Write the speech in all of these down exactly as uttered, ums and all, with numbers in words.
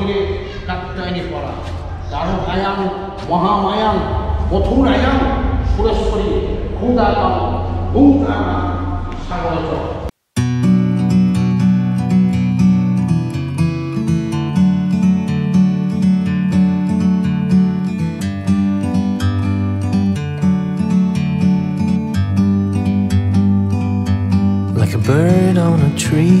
वज्रे कात्यायनी पड़ा दारुभायां महामायां मथुरायां Sureshwari खुदाता भूताना सागरच। Bird on a tree,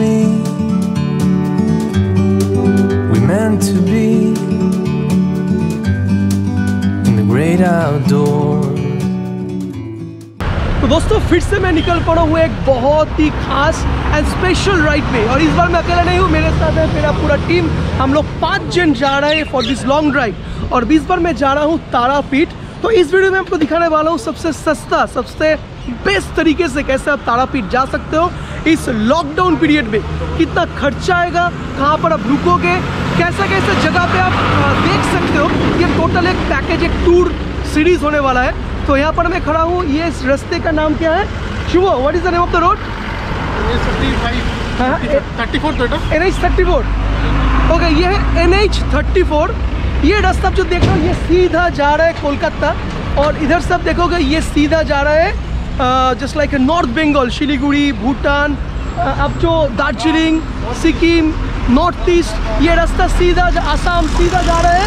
me. We meant to be in the great outdoors. तो दोस्तों फिर से मैं निकल पड़ा हूँ एक बहुत ही खास एंड स्पेशल राइड पे, और इस बार मैं अकेला नहीं हूँ, मेरे साथ है मेरा पूरा टीम। हम लोग पाँच जन जा रहे हैं फॉर दिस लॉन्ग ड्राइव, और इस बार मैं जा रहा हूँ तारापीठ। तो इस वीडियो में आपको दिखाने वाला हूँ सबसे सस्ता, सबसे बेस्ट तरीके से कैसे आप तारापीठ जा सकते हो इस लॉकडाउन पीरियड में। कितना खर्चा आएगा, कहाँ पर आप रुकोगे, कैसा कैसा जगह पे आप देख सकते हो, ये टोटल एक पैकेज, एक टूर सीरीज होने वाला है। तो यहाँ पर मैं खड़ा हूँ, ये इस रास्ते का नाम क्या है? Shubh, what is the name of the road? N H thirty four. Okay, ये है एन एच थर्टी फोर। ये रास्ता आप जो देख रहे हो ये सीधा जा रहा है कोलकाता, और इधर से आप देखोगे ये सीधा जा रहा है just like north Bengal, Siliguri, Bhutan, अब जो दार्जिलिंग, सिक्किम, नॉर्थ ईस्ट। ये रास्ता सीधा आसाम सीधा जा रहा है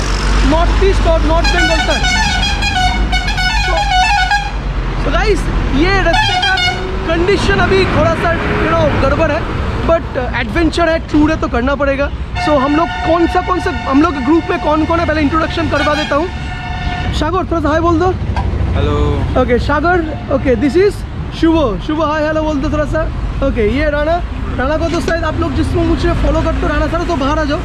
नॉर्थ ईस्ट और नॉर्थ बंगाल तक। तो गाइस ये रास्ते का कंडीशन अभी थोड़ा सा यू नो गड़बड़ है, बट एडवेंचर है, टूर है तो करना पड़ेगा। सो so, हम लोग कौन सा कौन सा हम लोग ग्रुप में कौन कौन है पहले इंट्रोडक्शन करवा देता हूँ। सागर थोड़ा सा हाय बोल दो। Hello. Okay Sagar. Okay this is Shubh. Shubh hi hello बोल दो थोड़ा सा। ओके okay, ये राणा। राणा को तो शायद आप लोग जिसमें मुझे फॉलो करते हो, राणा सर तो बाहर आ जाओ,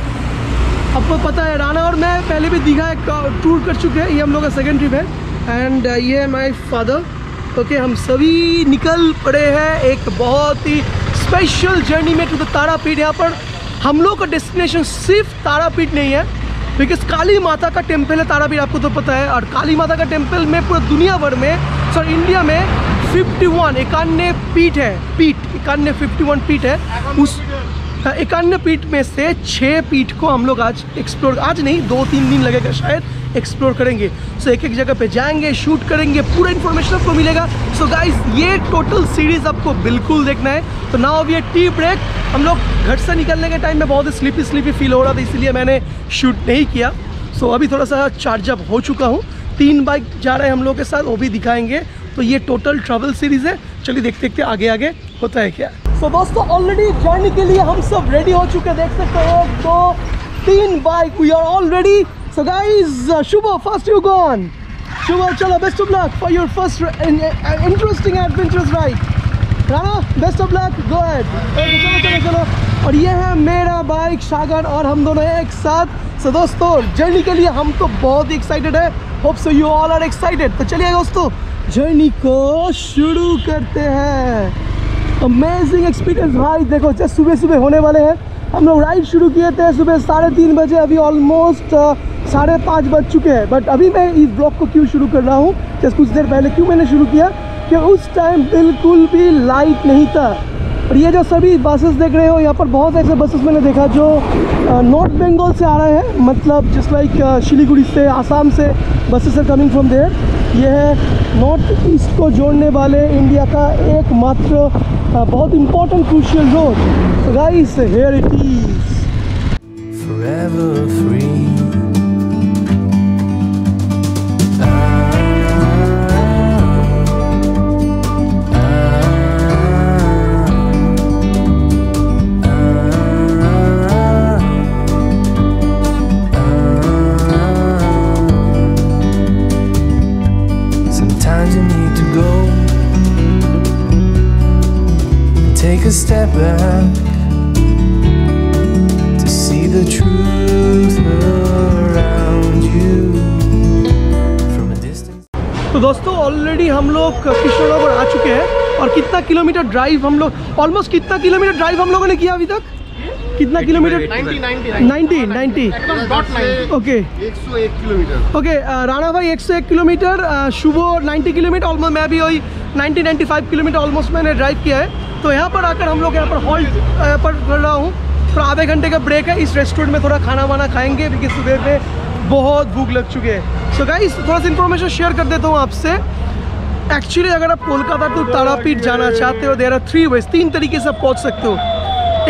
आपको पता है राणा और मैं पहले भी दीघा एक टूर कर चुके हैं, ये हम लोग का सेकेंड ट्रिप है। एंड ये है माई फादर। ओके हम सभी निकल पड़े हैं एक बहुत ही स्पेशल जर्नी में टू द तारापीठ। यहाँ पर हम लोग का डेस्टिनेशन सिर्फ तारापीठ नहीं है, बिकॉज काली माता का टेम्पल है तारापीठ, आपको तो पता है। और काली माता का टेम्पल में पूरा दुनिया भर में, सॉरी इंडिया में इक्यावन इक्यानवे पीठ है, पीठ इक्यानवे इक्यावन पीठ है। उस इक्यानवे पीठ में से छः पीठ को हम लोग आज एक्सप्लोर, आज नहीं दो तीन दिन लगेगा शायद, एक्सप्लोर करेंगे। सो so, एक एक जगह पे जाएंगे, शूट करेंगे, पूरा इन्फॉर्मेशन आपको मिलेगा। सो so, गाइस ये टोटल सीरीज़ आपको बिल्कुल देखना है। तो नाउ अब ये टी ब्रेक, हम लोग घर से निकलने के टाइम में बहुत स्लीपी स्लीपी फील हो रहा था, इसलिए मैंने शूट नहीं किया। सो so, अभी थोड़ा सा चार्जअप हो चुका हूँ। तीन बाइक जा रहे हैं हम लोग के साथ, वो भी दिखाएंगे। तो ये टोटल ट्रैवल सीरीज़ है, चलिए देखते देखते आगे आगे होता है क्या। तो so, दोस्तों ऑलरेडी जर्नी के लिए हम सब रेडी हो चुके हैं, देख सकते हो एक दो तीन bike, we are already. So guys Shubh first you gone. Shubh चलो best of luck for your first interesting adventurous ride. Rana best of luck, go ahead, चलो चलो चलो। और ये है मेरा बाइक, सागर और हम दोनों एक साथ। सो so, दोस्तों जर्नी के लिए हम तो बहुत ही एक्साइटेड है, hope so you all are excited. तो चलिए दोस्तों जर्नी को शुरू करते हैं। अमेजिंग एक्सपीरियंस भाई, देखो जस्ट सुबह सुबह होने वाले हैं। हम लोग राइड शुरू किए थे सुबह साढ़े तीन बजे, अभी ऑलमोस्ट साढ़े पाँच बज चुके हैं। बट अभी मैं इस ब्लॉग को क्यों शुरू कर रहा हूँ, जस्ट कुछ देर पहले क्यों मैंने शुरू किया, कि उस टाइम बिल्कुल भी लाइट नहीं था। और ये जो सभी बसेस देख रहे हो, यहाँ पर बहुत ऐसे बसेस मैंने देखा जो नॉर्थ बंगाल से आ रहे हैं, मतलब जस्ट लाइक शिलीगुड़ी से, आसाम से buses are coming from there. ये है नॉर्थ ईस्ट को जोड़ने वाले इंडिया का एकमात्र बहुत important crucial road. Guys here it is. Forever free. Take a step back to see the truth. हम लोग किशन नगर आ चुके हैं और कितना किलोमीटर ड्राइव हम लोग ऑलमोस्ट कितना किलोमीटर ड्राइव हम लोगों ने किया अभी तक कितना kilometre ninety ninety ninety okay एक सौ एक किलोमीटर ओके राणा भाई एक सौ एक किलोमीटर शुभ नब्बे किलोमीटर ऑलमोस्ट मैं भी वही नब्बे पचानवे किलोमीटर ऑलमोस्ट मैंने ड्राइव किया है। तो यहाँ पर आकर हम लोग यहाँ पर हॉल्ट पर कर रहा हूँ थोड़ा आधे घंटे का ब्रेक है। इस रेस्टोरेंट में थोड़ा खाना वाना खाएंगे क्योंकि सुबह में बहुत भूख लग चुकी है। सो गाइस थोड़ा सा इन्फॉर्मेशन शेयर कर देता हूँ आपसे। एक्चुअली अगर आप कोलकाता टू तारापीठ जाना चाहते हो देयर आर थ्री वेज तीन तरीके से आप पहुँच सकते हो।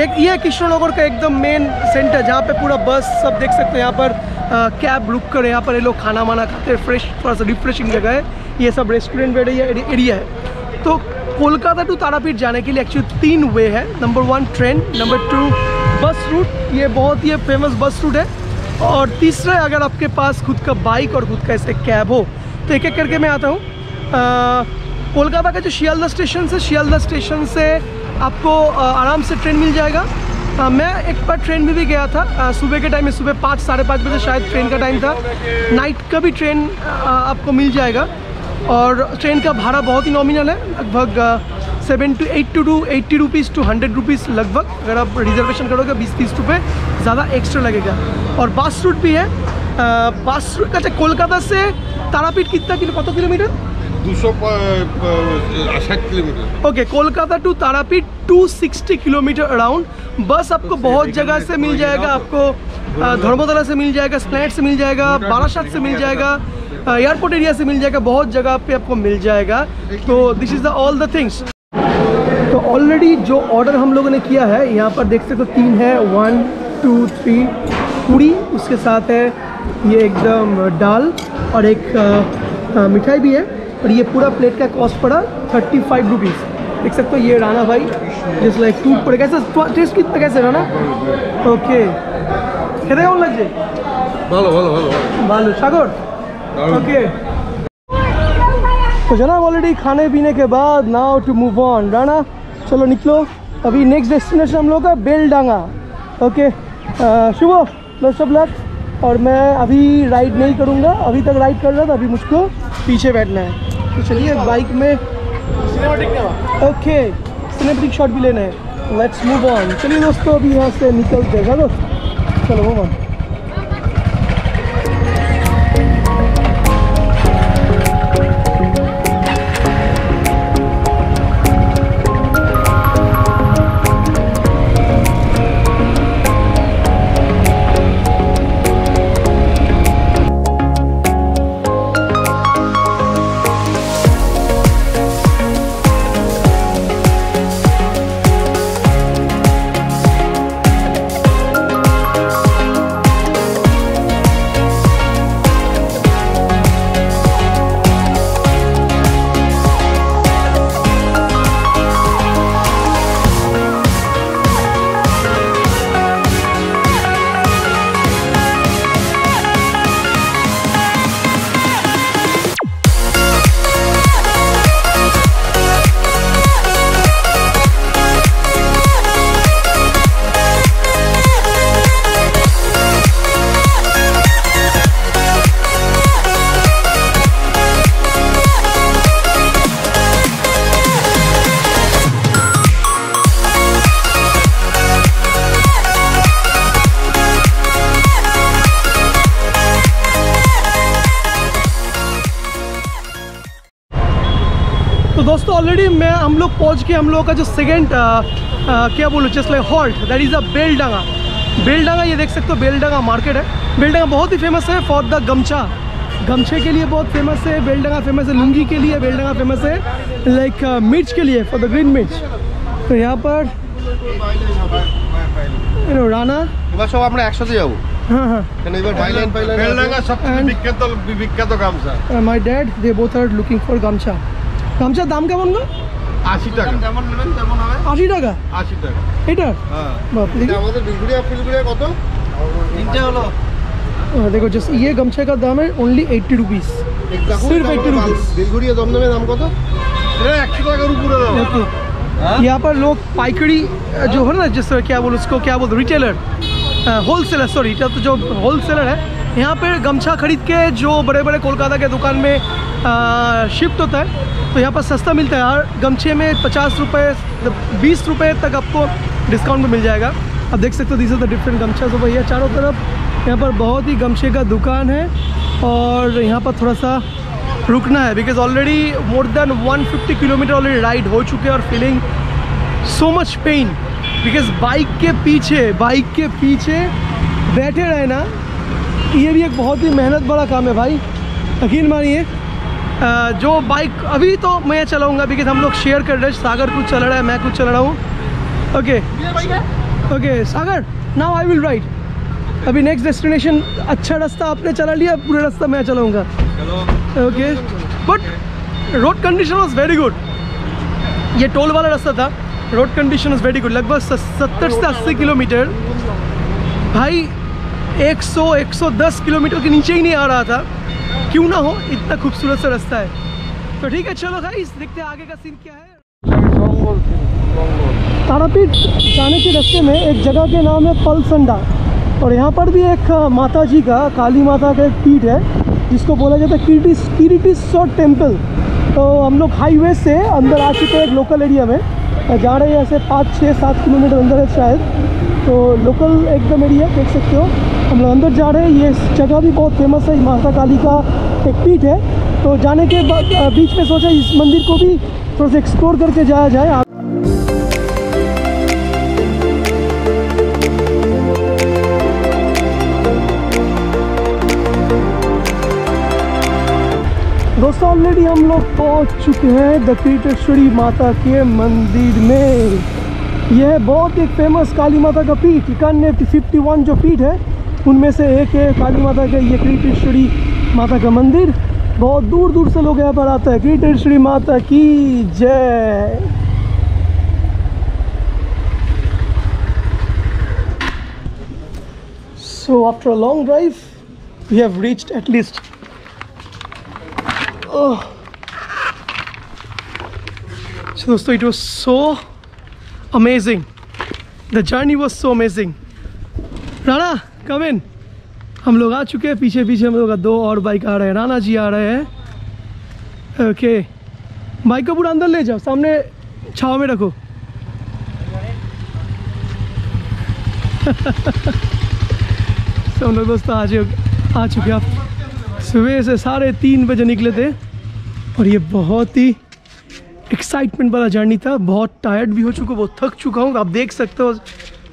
एक ये किशन नगर का एकदम मेन सेंटर जहाँ पे पूरा बस सब देख सकते हो। यहाँ पर आ, कैब रुक कर यहाँ पर ये लोग खाना वाना खाते हैं। फ्रेश थोड़ा सा रिफ्रेशिंग जगह है, ये सब रेस्टोरेंट एरिया है। तो कोलकाता टू तारापीठ जाने के लिए एक्चुअली तीन वे है। Number one train, number two bus route, ये बहुत ही फेमस बस रूट है, और तीसरा अगर आपके पास खुद का बाइक और खुद का ऐसे कैब हो। तो एक एक करके मैं आता हूँ। कोलकाता का जो शियालदह स्टेशन से शियालदह स्टेशन से आपको आ, आराम से ट्रेन मिल जाएगा। आ, मैं एक बार ट्रेन में भी गया था आ, सुबह के टाइम में, सुबह पाँच साढ़े पाँच बजे शायद ट्रेन का टाइम था। नाइट का भी ट्रेन आ, आपको मिल जाएगा और ट्रेन का भाड़ा बहुत ही नॉमिनल है, लगभग seven to eight to two eighty rupees two hundred rupees लगभग। अगर आप रिजर्वेशन करोगे बीस तीस रुपये ज़्यादा एक्स्ट्रा लगेगा। और बस रूट भी है। आ, बस रूट अच्छा कोलकाता से तारापीठ कितना किलो कत किलोमीटर दो सौ साठ kilometre okay. Kolkata to Tarapith two sixty kilometre around. बस आपको बहुत जगह से मिल जाएगा, आपको धर्मोदरा से मिल जाएगा, स्लैट से मिल जाएगा, बारासात से मिल जाएगा, एयरपोर्ट एरिया से मिल जाएगा, बहुत जगह पे आपको मिल जाएगा। तो this is the all the things. तो ऑलरेडी जो ऑर्डर हम लोगों ने किया है यहाँ पर देख सकते हो, तो तीन है, वन टू थ्री पूरी, उसके साथ है ये एकदम दाल और एक आ, आ, मिठाई भी है। और ये पूरा प्लेट का कॉस्ट पड़ा थर्टी फाइव रुपीज़। देख सकते हो ये राणा भाई जिस लाइक टूट पड़े कैसा टेस्ट कितना कैसे राणा ओके कैसे कौन लग जाए भालो सागर ओके। तो जनाब ऑलरेडी खाने पीने के बाद now to move on Rana चलो निकलो। अभी नेक्स्ट डेस्टिनेशन हम लोग का Beldanga okay. Shubh best of luck. और मैं अभी राइड नहीं करूँगा, अभी तक राइड कर रहा था, अभी मुझको पीछे बैठना है। तो चलिए बाइक में ओके सिनेमैटिक शॉट भी लेना है। Let's move on. चलिए दोस्तों अभी यहाँ से निकलते हैं। चलो चलो मूव ऑन। तो दोस्तों ऑलरेडी मैं हम लोग पहुँच के हम लोगों का जो सेकेंड क्या बोलूँ just like halt that is a Beldanga. Beldanga ये देख सकते हो बेलडांगा मार्केट है। बेलडांगा बहुत ही फेमस है फॉर द गमछा, गमछे के लिए बहुत फेमस है बेलडांगा। फेमस है लुंगी के लिए, बेलडांगा फेमस है लाइक मिर्च के लिए फॉर द ग्रीन मिर्च। तो यहाँ पर राणा আমরা একসাথে যাবো। हाँ हाँ বিখ্যাত গামছা। My dad they both are looking for gamchha. গামছার দাম কেমন গো? আশি টাকা। যেমন নেবেন তেমন হবে। আশি টাকা। আশি টাকা। এটা? হ্যাঁ। এটা আমাদের বিলগুড়ি আর ফিলগুড়ি কত? তিনটা হলো। দেখো जस्ट ये गमछे का दाम है ओनली अस्सी रुपीस। सिर्फ अस्सी रुपीस। बिलगुड़ी का दमदमे दाम কত? এটা একশো টাকার উপরে দাম। यहाँ पर लोग पाइकड़ी जो है ना जिस क्या बोलो उसको क्या बोलते रिटेलर होलसेलर सॉरी तो जो होलसेलर है यहाँ पर गमछा खरीद के जो बड़े बड़े कोलकाता के दुकान में शिफ्ट होता है तो यहाँ पर सस्ता मिलता है यार। गमछे में पचास रुपये बीस रुपये तक आपको डिस्काउंट में मिल जाएगा। आप देख सकते हो दिस इज द डिफरेंट गमछा। तो भैया चारों तरफ यहाँ पर बहुत ही गमछे का दुकान है और यहाँ पर थोड़ा सा रुकना है because already more than one fifty kilometre already ride हो चुके हैं और feeling so much pain because bike के पीछे बाइक के पीछे बैठे रहना ये भी एक बहुत ही मेहनत बड़ा काम है भाई, यकीन मानिए। जो बाइक अभी तो मैं चलाऊंगा बिकॉज हम लोग शेयर कर रहे हैं, सागर कुछ चला रहा है, मैं कुछ चला रहा हूँ। Okay okay Sagar, now I will ride. अभी नेक्स्ट डेस्टिनेशन, अच्छा रास्ता आपने चला लिया, पूरा रास्ता मैं चलाऊँगा। Okay, but road condition was very good. ये टोल वाला रास्ता था, road condition was very good. लगभग सत्तर से अस्सी किलोमीटर भाई एक सौ एक सौ दस किलोमीटर के नीचे ही नहीं आ रहा था, क्यों ना हो, इतना खूबसूरत सा रास्ता है। तो ठीक है, चलो गाइस देखते हैं आगे का सीन क्या है। तारापीठ जाने के रास्ते में एक जगह के नाम है पलसंडा और यहाँ पर भी एक माता जी का, काली माता का एक पीठ है जिसको बोला जाता है किरीटी किरीटीश्वर टेम्पल। तो हम लोग हाईवे से अंदर आ चुके हैं एक लोकल एरिया में, जा रहे हैं यहाँ से पाँच छः सात किलोमीटर अंदर है शायद। तो लोकल एकदम एरिया देख सकते हो, हम लोग अंदर जा रहे हैं। ये जगह भी बहुत फेमस है, माता काली का एक पीठ है। तो जाने के बाद बीच में सोचा इस मंदिर को भी थोड़ा सा एक्सप्लोर करके जाया जाए। दोस्तों ऑलरेडी हम लोग पहुंच चुके हैं द किरीटेश्वरी माता के मंदिर में। यह बहुत एक फेमस काली माता का पीठ, इक्यानवे फिफ्टी वन जो पीठ है उनमें से एक है काली माता का ये किरीटेश्वरी माता का मंदिर। बहुत दूर दूर से लोग यहाँ पर आते हैं। किरीटेश्वरी माता की जय। So after a long drive we have reached at least. So दोस्तों it was so amazing. The journey was so amazing. Rana come in. हम लोग आ चुके हैं, पीछे पीछे हम लोग दो और बाइक आ रहे हैं, राणा जी आ रहे हैं। ओके बाइक को पूरा अंदर ले जाओ, सामने छाव में रखो। सब हम लोग दोस्तों आज आ चुके हैं। आप सुबह से साढ़े तीन बजे निकले थे और ये बहुत ही एक्साइटमेंट वाला जर्नी था। बहुत टायर्ड भी हो चुका हूँ, बहुत थक चुका हूँ, आप देख सकते हो,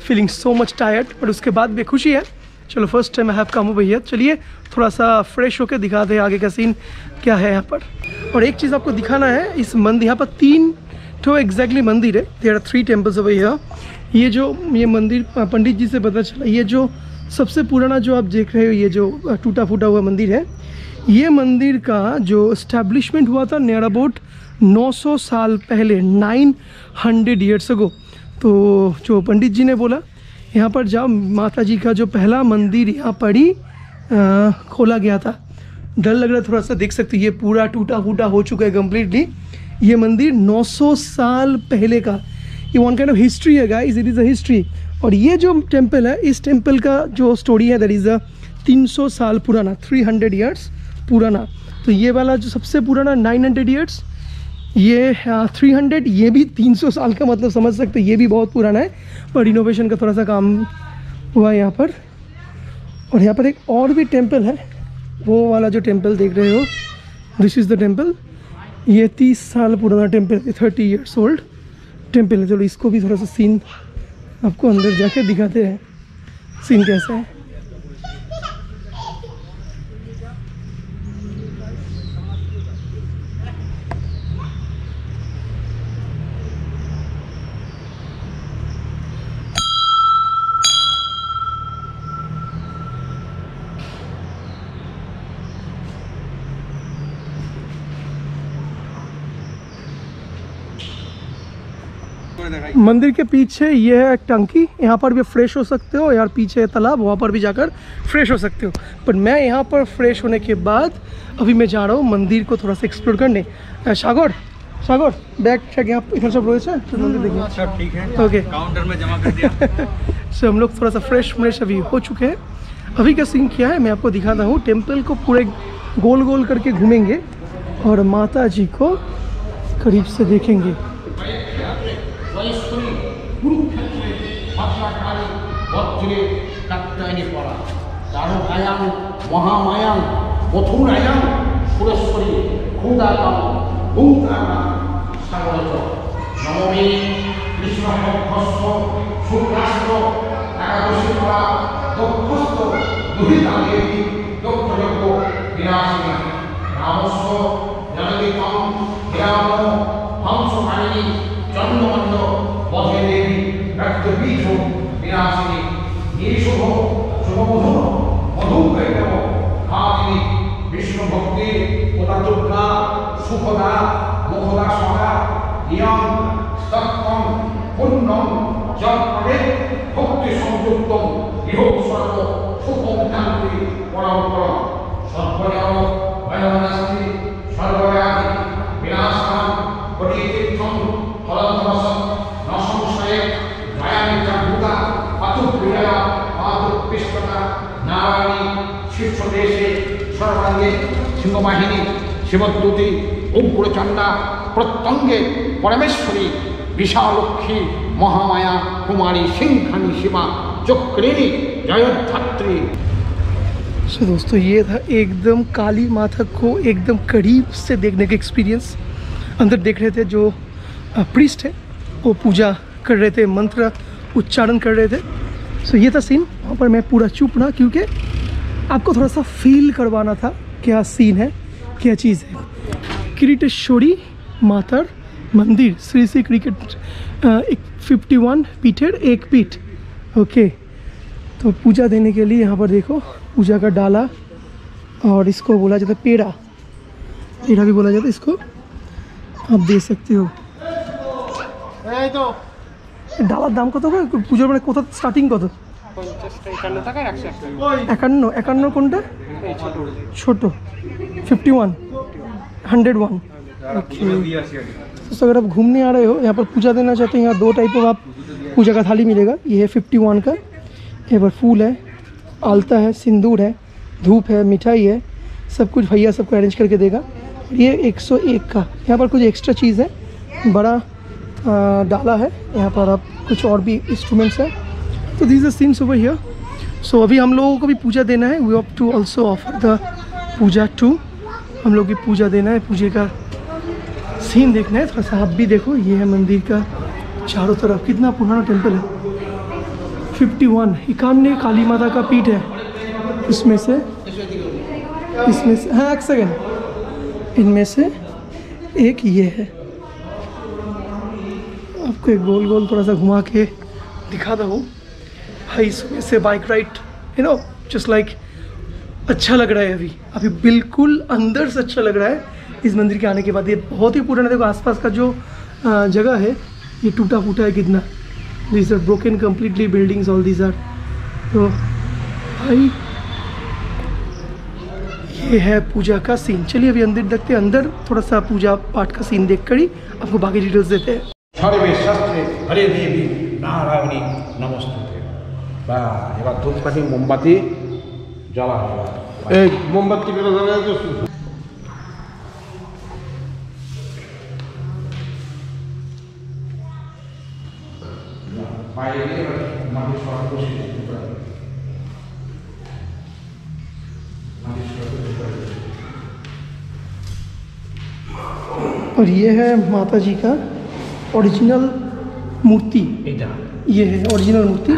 feeling so much tired. But उसके बाद भी खुशी है, चलो first time I have come भैया। चलिए थोड़ा सा फ्रेश होकर दिखा दें आगे का सीन क्या है यहाँ पर। और एक चीज़ आपको दिखाना है, इस मंदिर यहाँ पर तीन ठो एग्जैक्टली मंदिर है, देयर आर थ्री टेम्पल्स भैया। ये जो ये मंदिर पंडित जी से पता चला, ये जो सबसे पुराना जो आप देख रहे हो, ये जो टूटा फूटा हुआ मंदिर है, ये मंदिर का जो इस्टेब्लिशमेंट हुआ था नियर अबाउट नौ सौ साल पहले, नाइन हंड्रेड ईयर्स अगो। तो जो पंडित जी ने बोला यहाँ पर जाओ, माता जी का जो पहला मंदिर यहाँ पर ही खोला गया था। डर लग रहा है थोड़ा सा, देख सकते हो ये पूरा टूटा फूटा हो चुका है कम्प्लीटली। ये मंदिर नौ सौ साल पहले का, ये वन काइंड ऑफ हिस्ट्री है guys, it is a history. और ये जो टेम्पल है, इस टेम्पल का जो स्टोरी है दैट इज़ अ तीन सौ साल पुराना, थ्री हंड्रेड ईयर्स पुराना। तो ये वाला जो सबसे पुराना नाइन हंड्रेड ईयर्स, ये थ्री हंड्रेड, ये भी तीन सौ साल का, मतलब समझ सकते हो ये भी बहुत पुराना है। पर रिनोवेशन का थोड़ा सा काम हुआ है यहाँ पर। और यहाँ पर एक और भी टेम्पल है, वो वाला जो टेम्पल देख रहे हो, दिस इज़ द टेम्पल। ये तीस साल पुराना टेम्पल है, थर्टी ईयर्स ओल्ड टेम्पल है। चलो इसको भी थोड़ा सा सीन आपको अंदर जाके दिखाते हैं सीन कैसा है। मंदिर के पीछे ये है एक टंकी, यहाँ पर भी फ्रेश हो सकते हो यार। पीछे है तालाब, वहाँ पर भी जाकर फ्रेश हो सकते हो। पर मैं यहाँ पर फ्रेश होने के बाद अभी मैं जा रहा हूँ मंदिर को थोड़ा सा एक्सप्लोर करने। सागर सागर बैग चेक, यहाँ इधर सब रोए तो मंदिर देखिए सब ठीक है। ओके काउंटर में जमा कर दिया। सो हम लोग थोड़ा सा फ्रेश फ्रेश अभी हो चुके हैं। अभी का सीन क्या है मैं आपको दिखाता हूँ। टेम्पल को पूरे गोल गोल करके घूमेंगे और माता जी को करीब से देखेंगे। सिंहवाहिनी शिवद्युति उग्रचंडा प्रत्यंगे परमेश्वरी विशालक्षी महामाया कुमारी सिंघानी शिवा चक्रिणी जयोधात्री। सो दोस्तों, ये था एकदम काली माता को एकदम करीब से देखने का एक्सपीरियंस। अंदर देख रहे थे जो प्रीस्ट है वो पूजा कर रहे थे, मंत्र उच्चारण कर रहे थे। सो so, ये था सीन। वहाँ पर मैं पूरा चुप ना, क्योंकि आपको थोड़ा सा फील करवाना था क्या सीन है, क्या चीज़ है। किरीटेश्वरी मातार मंदिर, श्री श्री क्रिकेट एक फिफ्टी वन पीठेड एक पीठ। ओके, तो पूजा देने के लिए यहाँ पर देखो पूजा का डाला, और इसको बोला जाता है पेड़ा, पेड़ा भी बोला जाता है इसको, आप देख सकते हो। डालार दाम कत, पूजा मैंने कत स्टार्टिंग कत? एकान्न एकान्न कोनटा छोटो फिफ्टी वन हंड्रेड वन। अगर आप घूमने आ रहे हो यहाँ पर पूजा देना चाहते हैं, यहाँ दो टाइप का आप पूजा का थाली मिलेगा। ये है फिफ्टी वन का, यहाँ पर फूल है, आलता है, सिंदूर है, धूप है, मिठाई है, सब कुछ भैया सबको अरेंज करके देगा। ये एक सौ एक का। यहाँ पर कुछ एक्स्ट्रा चीज़ है, बड़ा आ, डाला है, यहाँ पर आप कुछ और भी इंस्ट्रूमेंट्स है। तो this is scenes over here. So अभी हम लोगों को भी पूजा देना है, we have to also offer the puja to, हम लोग की पूजा देना है, पूजे का सीन देखना है। थोड़ा सा आप भी देखो, ये है मंदिर का चारों तरफ, कितना पुराना टेम्पल है। फिफ्टी वन इक्यानवे काली माता का पीठ है, इसमें से इसमें से हाँ एक सेकेंड, इनमें से एक ये है। आपको एक गोल गोल थोड़ा सा घुमा के दिखाता हूँ भाई। सुबह से bike ride, you know, just like अच्छा लग रहा है अभी, अभी बिल्कुल अंदर से अच्छा लग रहा है इस मंदिर के आने के बाद। ये बहुत ही पुराना, देखो आसपास का जो जगह है ये टूटा फूटा है कितना। This are broken completely buildings all this are. तो भाई ये है पूजा का सीन। चलिए अभी अंदर देखते हैं, अंदर थोड़ा सा पूजा पाठ का सीन देख कर ही आपको बाकी डिटेल्स देते हैं। हरे देवी नारायणी नमस्ते। एबार धूपकाठी मोमबाती जला मोमबाती और ये है माता जी का ओरिजिनल मूर्ति, ये है ओरिजिनल मूर्ति।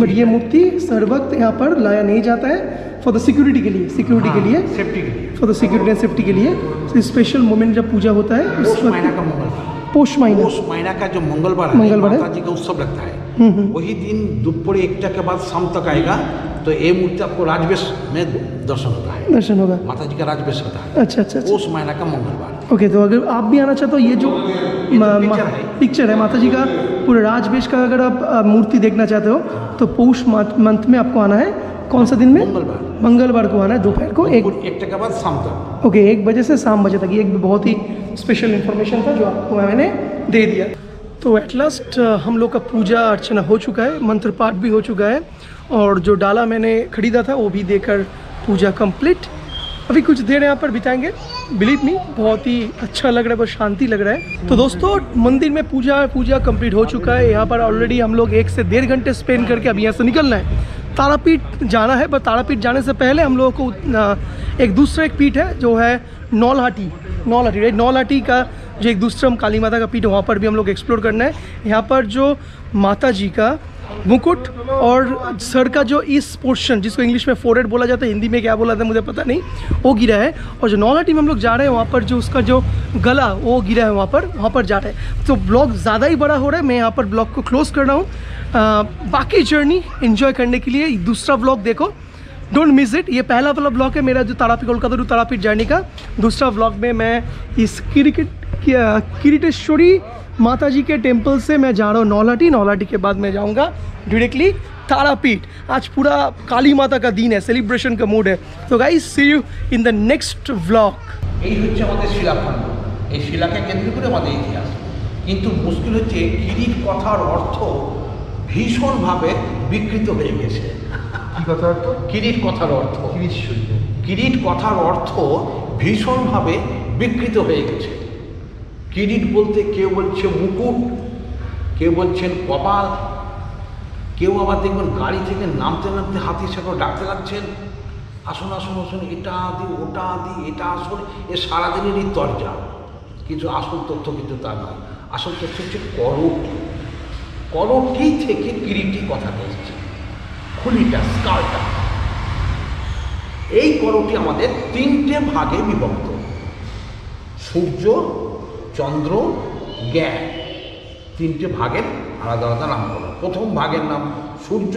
बट ये मूर्ति सर वक्त यहाँ पर लाया नहीं जाता है फॉर द सिक्योरिटी के लिए, सिक्योरिटी हाँ, के लिए सेफ्टी के लिए, for the security and safety के लिए। तो स्पेशल मोमेंट जब पूजा होता है उस महीना का मंगलवार, पोष महीना, पोष महीना का जो मंगलवार मंगलवार माता जी का उत्सव लगता है, वही दिन दोपहर एकटा के बाद शाम तक आएगा। तो ये मूर्ति आपको राजवेश में दर्शन होता है, दर्शन होगा माता जी का राजवेश होता है। अच्छा अच्छा, पोष महीना का मंगलवार। ओके, तो अगर आप भी आना चाहते हो, ये जो पिक्चर है माता जी का पूरे राजवेश का, अगर आप मूर्ति देखना चाहते हो तो पौष मंथ में आपको आना है। कौन सा दिन में? मंगलवार, मंगलवार को आना है दोपहर को एक एक के बाद शाम तक। ओके, एक बजे से शाम बजे तक। ये एक बहुत ही स्पेशल इन्फॉर्मेशन था जो आपको मैंने दे दिया। तो एट लास्ट हम लोग का पूजा अर्चना हो चुका है, मंत्र पाठ भी हो चुका है, और जो डाला मैंने खरीदा था वो भी देकर पूजा कंप्लीट। अभी कुछ देर यहाँ पर बिताएंगे। बिलीव मी, बहुत ही अच्छा लग रहा है, बहुत शांति लग रहा है। तो दोस्तों मंदिर में पूजा पूजा कंप्लीट हो चुका है। यहाँ पर ऑलरेडी हम लोग एक से डेढ़ घंटे स्पेंड करके अभी यहाँ से निकलना है, तारापीठ जाना है। बट तारापीठ जाने से पहले हम लोगों को एक दूसरा एक पीठ है जो है नौलहाटी, नौलहाटी राइट, नौलहाटी का जो एक दूसरा काली माता का पीठ है, वहाँ पर भी हम लोग एक्सप्लोर करना है। यहाँ पर जो माता जी का मुकुट और सर का जो इस पोर्शन जिसको इंग्लिश में फोरहेड बोला जाता है, हिंदी में क्या बोला जाता है मुझे पता नहीं, वो गिरा है। और जो नौलहाटी में हम लोग जा रहे हैं वहाँ पर जो उसका जो गला वो गिरा है, वहाँ पर वहाँ पर जा रहे हैं। तो ब्लॉग ज़्यादा ही बड़ा हो रहा है, मैं यहाँ पर ब्लॉग को क्लोज कर रहा हूँ। बाकी जर्नी इन्जॉय करने के लिए दूसरा ब्लॉग देखो, डोंट मिस इट। ये पहला वाला ब्लॉग है मेरा जो तारापीठ कोलकाता टू तारापीठ जर्नी का। दूसरा ब्लॉग में मैं इस क्रिकेट किरीटेश्वरी माता जी के टेम्पल से मैं जा रहा हूँ नौलहाटी, नौलहाटी के बाद मैं जाऊँगा डायरेक्टली तारापीठ। आज पूरा काली माता का दिन है, सेलिब्रेशन का मूड है। तो guys see you in the next vlog. ये হচ্ছে আমাদের শিলাখণ্ড, এই শিলাকে কেন্দ্র করে আমাদের ইতিহাস। কিন্তু মুশকিল হচ্ছে কিরিট কথার অর্থ ভীষণভাবে বিকৃত হয়ে গেছে। কি কথা অর্থ? কিরিট কথার অর্থ কিরিটেশ্বরী, কিরিট কথার অর্থ ভীষণভাবে বিকৃত হয়ে গেছে। কিরিট বলতে কেউ বলছে মুকুট, কেউ বলছেন কপাল, কেউ আবার দেখবেন গাড়ি থেকে নামতে নামতে হাতির সাথে ডাকতে লাগছেন, আসুন আসুন আসুন, এটা দি ওটা দি, এটা আসুন। এ সারাদিনেরই তর্জা, কিন্তু আসল তথ্য কিন্তু তা নয়। আসল তথ্য হচ্ছে করটি, করটি থেকে কিরিটি কথা বলছে, খুলিটা স্কালটা। এই করটি আমাদের তিনটে ভাগে বিভক্ত, সূর্য চন্দ্র জ্ঞান, তিনটে ভাগের আলাদা আলাদা নামকরণ। প্রথম ভাগের নাম সূর্য,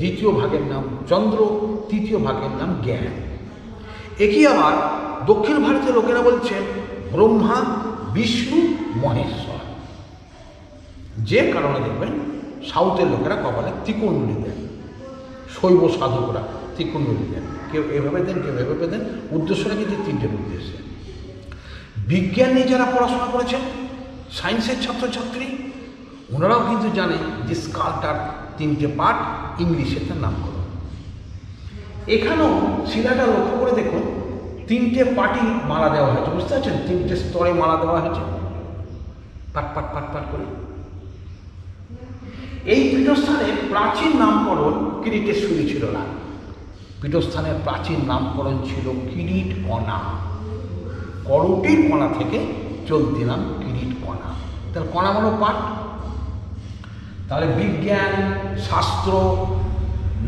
দ্বিতীয় ভাগের নাম চন্দ্র, তৃতীয় ভাগের নাম জ্ঞান। একই আবার দক্ষিণ ভারতের লোকেরা বলছেন ব্রহ্মা বিষ্ণু মহেশ্বর, যে কারণে দেখবেন সাউথের লোকেরা কপালে ত্রিকুণ্ডলি দেন, শৈব সাধকরা ত্রিকুণ্ডলি দেন, কেউ এভাবে দেন কেউ এভাবে দেন। উদ্দেশ্যটা কিন্তু তিনটের উদ্দেশ্যে। বিজ্ঞান নিয়ে যারা পড়াশোনা করেছেন সায়েন্সের ছাত্রছাত্রী, ওনারাও কিন্তু জানে যে স্কালটার তিনটে পার্ট, ইংলিশে তার নামকরণ। এখানেও শিলাটা লক্ষ্য করে দেখুন, তিনটে পার্টি মালা দেওয়া হয়েছে, বুঝতে পারছেন? তিনটে স্তরে মালা দেওয়া হয়েছে, পাট পাট পাট পাট করে। এই পীঠস্থানের প্রাচীন নামকরণ কিরিটেশ্বরী ছিল না, পীঠস্থানের প্রাচীন নামকরণ ছিল কিরিট কণা। করটির কণা থেকে চলতি নাম কিরিট কণা। তাহলে কণা মানে পাঠ। তাহলে বিজ্ঞান, শাস্ত্র,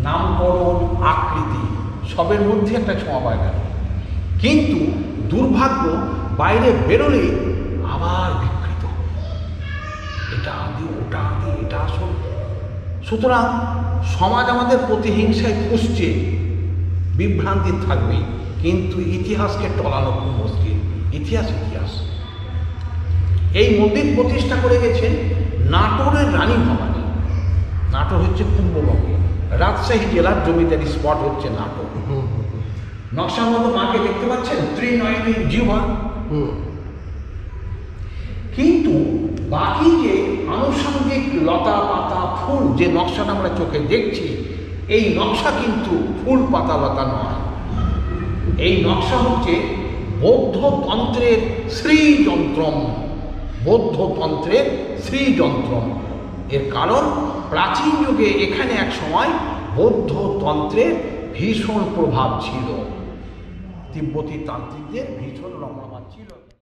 নামকরণ, আকৃতি সবের মধ্যে একটা ছোঁয়া পাওয়া গেল, কিন্তু দুর্ভাগ্য বাইরে বেরোলে আবার বিকৃত, এটা আদি ওটা আদি এটা আসল। সুতরাং সমাজ আমাদের প্রতিহিংসায় পুষছে, বিভ্রান্তি থাকবেই, কিন্তু ইতিহাসকে টলানো খুব মুশকিল। ইতিহাস ইতিহাস। এই মন্দির প্রতিষ্ঠা করে গেছেন নাটোরের রানী ভবানী। নাটোর হচ্ছে পূর্ববঙ্গে, রাজশাহী জেলার জমিদারি স্পট হচ্ছে নাটোর। নকশার মতো মাকে দেখতে পাচ্ছেন, ত্রিনয়নী জিহ্বা। কিন্তু বাকি যে আনুষঙ্গিক লতা পাতা ফুল যে নকশাটা আমরা চোখে দেখছি, এই নকশা কিন্তু ফুল পাতা লতা নয়। এই নকশা হচ্ছে বৌদ্ধতন্ত্রের শ্রীযন্ত্রম, বৌদ্ধতন্ত্রের শ্রীযন্ত্রম। এর কারণ প্রাচীন যুগে এখানে এক সময় বৌদ্ধতন্ত্রের ভীষণ প্রভাব ছিল, তিব্বতী তান্ত্রিকদের ভীষণ রমমাণ ছিল।